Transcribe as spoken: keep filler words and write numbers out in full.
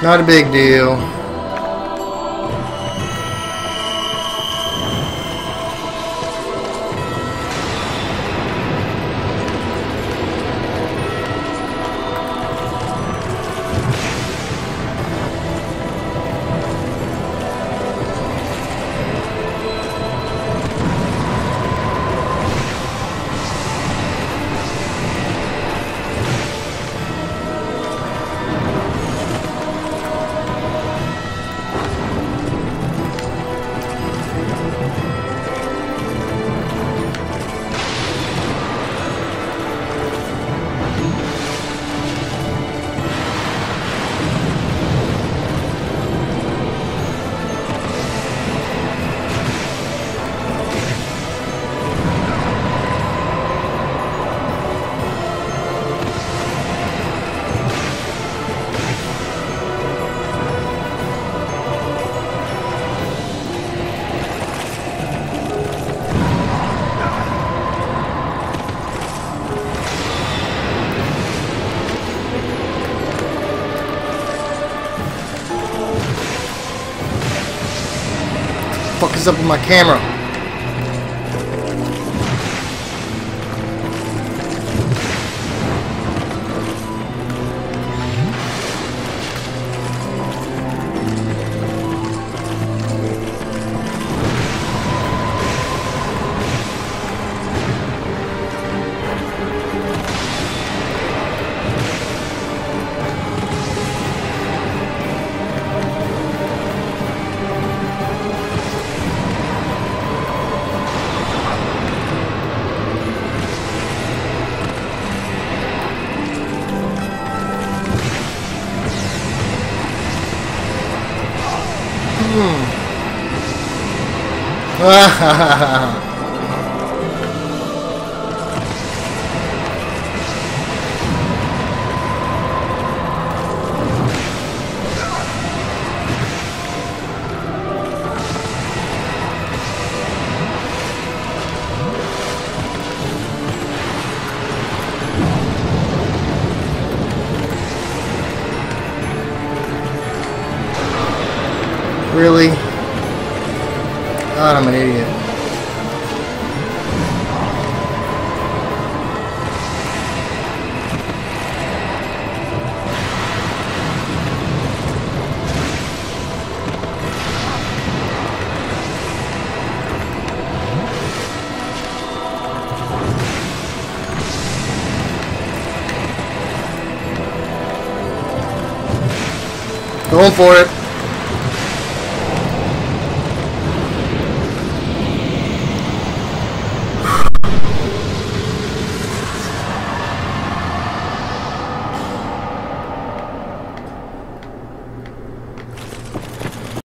Not a big deal. What the fuck is up with my camera? Really? God, I'm an idiot. Going for it.